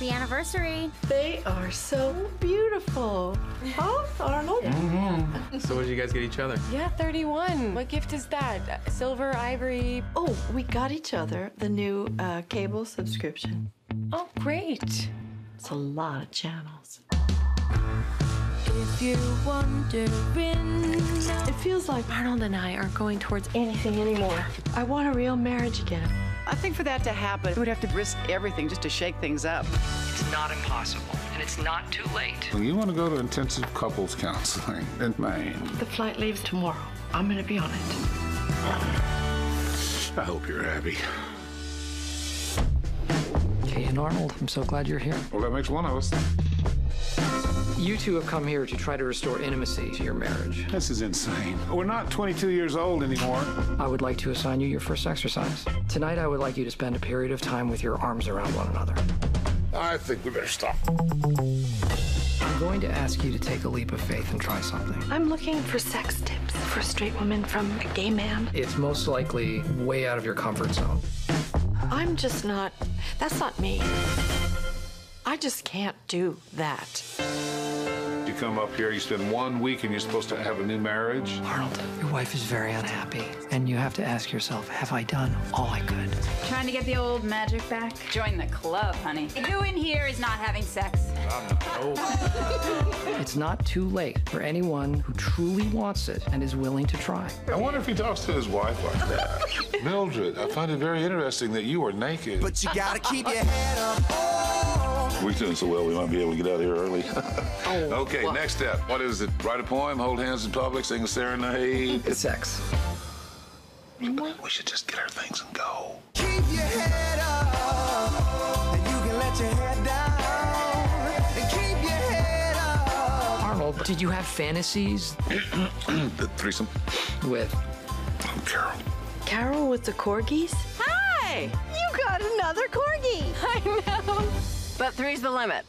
Happy anniversary. They are so beautiful. Huh, Arnold? Mm-hmm. So what did you guys get each other? Yeah, 31. What gift is that? Silver, ivory? Oh, we got each other the new cable subscription. Oh, great. It's a lot of channels. If you're wondering, it feels like Arnold and I aren't going towards anything anymore. I want a real marriage again. I think for that to happen, we'd have to risk everything just to shake things up. It's not impossible, and it's not too late. Well, you want to go to intensive couples counseling in Maine. The flight leaves tomorrow. I'm going to be on it. I hope you're happy. Kay and Arnold, I'm so glad you're here. Well, that makes one of us. You two have come here to try to restore intimacy to your marriage. This is insane. We're not 22 years old anymore. I would like to assign you your first exercise. Tonight, I would like you to spend a period of time with your arms around one another. I think we better stop. I'm going to ask you to take a leap of faith and try something. I'm looking for sex tips for a straight woman from a gay man. It's most likely way out of your comfort zone. I'm just not... That's not me. I just can't do that. You come up here, you spend 1 week, and you're supposed to have a new marriage? Arnold, your wife is very unhappy, and you have to ask yourself, have I done all I could? Trying to get the old magic back? Join the club, honey. Who in here is not having sex? I'm old. It's not too late for anyone who truly wants it and is willing to try. I wonder if he talks to his wife like that. Mildred, I find it very interesting that you are naked. But you gotta keep your head up. We're doing so well, we might be able to get out of here early. Okay, well, next step. What is it? Write a poem, hold hands in public, sing a serenade. It's sex. We should just get our things and go. Keep your head up, and you can let your head down. And keep your head up. Arnold, did you have fantasies? The threesome. With? Oh, Carol. Carol with the corgis? Hi! You got another corgi! I know. But three's the limit.